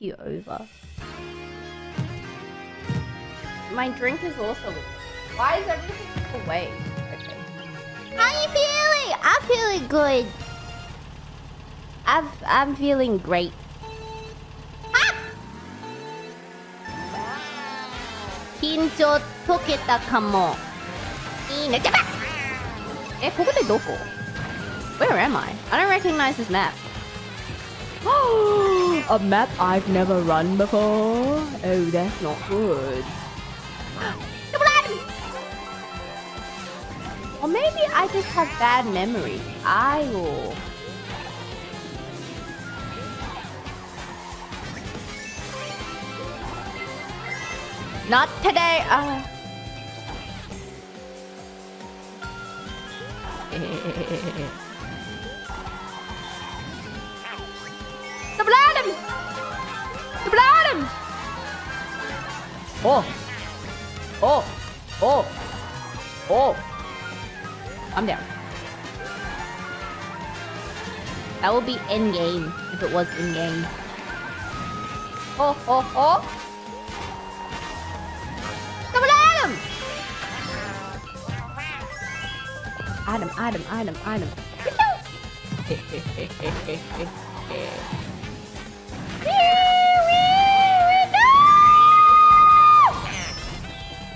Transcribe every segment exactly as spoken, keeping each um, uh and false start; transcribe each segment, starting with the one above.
you over. My drink is also with me. Why is everything away? Okay. How are you feeling? I'm feeling good. I've, I'm feeling great. Ah! Kinjo toketa kamo. Eh, kokote doko? Where am I? I don't recognize this map. Oh, a map I've never run before. Oh, that's not good. Or maybe I just have bad memory. I will. Not today. Uh... The bladder! The bladder! Oh! Oh! Oh! Oh! I'm down. That would be in-game, if it was in-game. Oh, oh, oh! Double item! Item, item, item, item.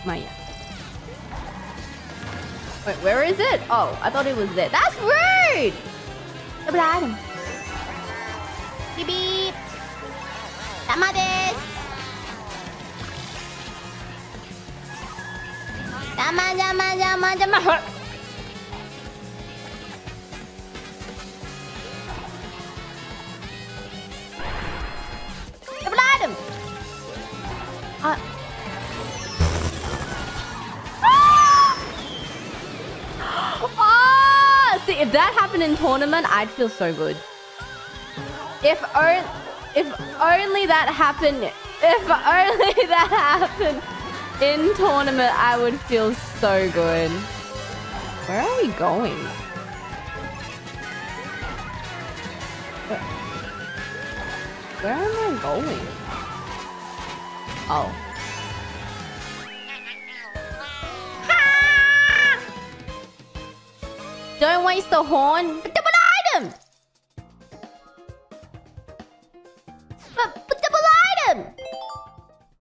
Maya. Wait, where is it? Oh, I thought it was there. That's rude! Double item. Beep beep. Tama desu. Tama, tama, tama, tama. Double item! Uh... If that happened in tournament, I'd feel so good. If only, if only that happened, if only that happened in tournament, I would feel so good. Where are we going? Where am I going? Oh. Don't waste the horn.